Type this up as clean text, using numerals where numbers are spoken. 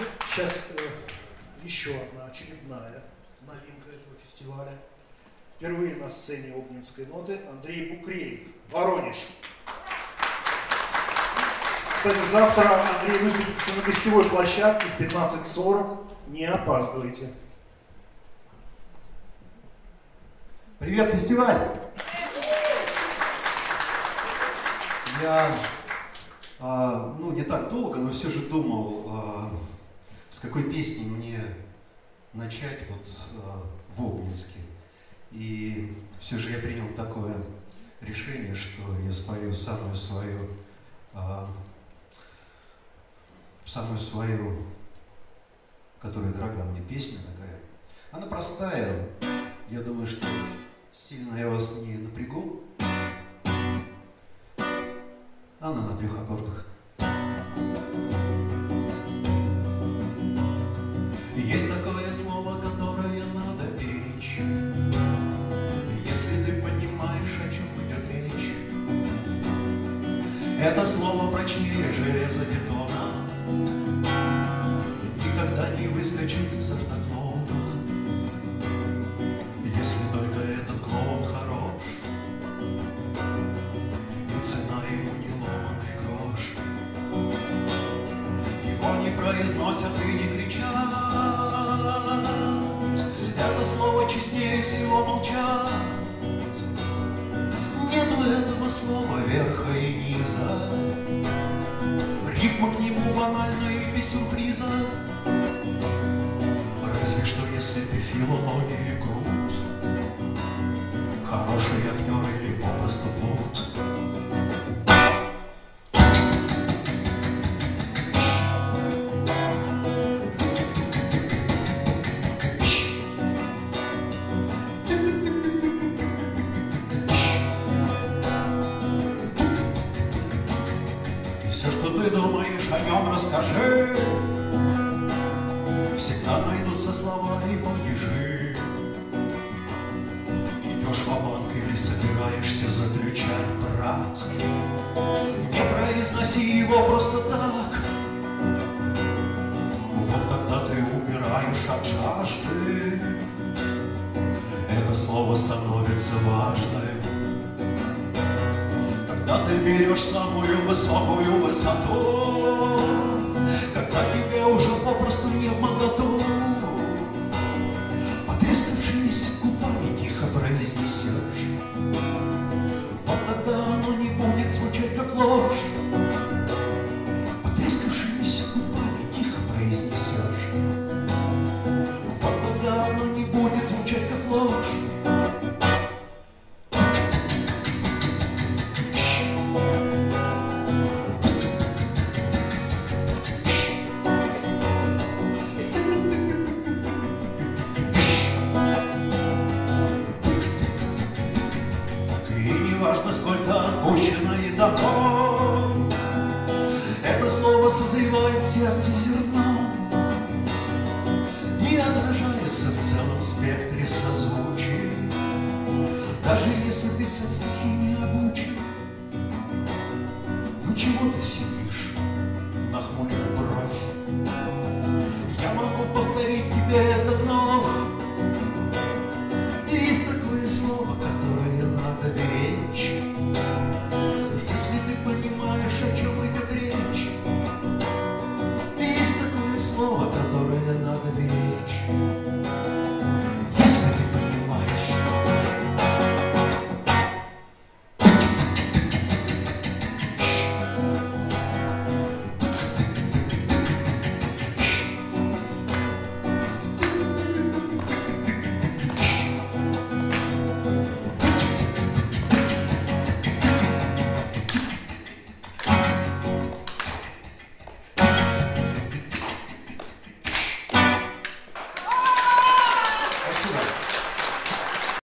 Ну, сейчас еще одна очередная новинка этого фестиваля. Впервые на сцене Обнинской ноты Андрей Букреев, Воронеж. Кстати, завтра Андрей выступит еще на гостевой площадке в 15:40. Не опаздывайте. Привет, фестиваль! Я не так долго, но все же думал, с какой песни мне начать в Обнинске. И все же я принял такое решение, что я спою самую свою, которая дорога мне, песня такая. Она простая, я думаю, что сильно я вас не напрягу. Она на 3 аккордах. Есть такое слово, которое надо беречь, если ты понимаешь, о чем идет речь. Это слово прочнее железо бетона, никогда не выскочит из автоклона. Если только этот клон хорош, и цена ему не ломаный грош. Его не произносят и не кричат, это слово честнее всего молчат. Нету этого слова верха и низа, рифма к нему банальна и без сюрприза. Разве что если ты филологии груз, хороший актер или попросту плут. Расскажи, всегда найдутся слова и падежи. Идешь в банк или собираешься заключать брак, не произноси его просто так. Вот тогда ты умираешь от жажды, это слово становится важным. Тогда ты берешь самую высокую высоту,